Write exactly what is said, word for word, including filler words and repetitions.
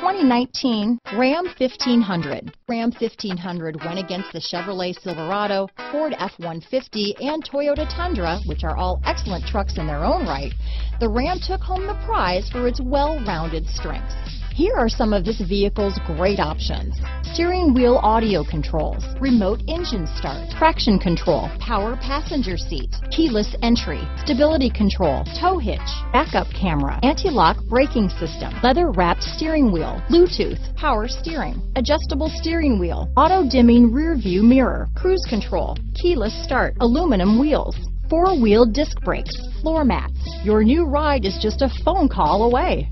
twenty nineteen Ram fifteen hundred. Ram fifteen hundred went against the Chevrolet Silverado, Ford F one fifty, and Toyota Tundra, which are all excellent trucks in their own right. The Ram took home the prize for its well-rounded strengths. Here are some of this vehicle's great options: steering wheel audio controls, remote engine start, traction control, power passenger seat, keyless entry, stability control, tow hitch, backup camera, anti-lock braking system, leather-wrapped steering wheel, Bluetooth, power steering, adjustable steering wheel, auto-dimming rear-view mirror, cruise control, keyless start, aluminum wheels, four-wheel disc brakes, floor mats. Your new ride is just a phone call away.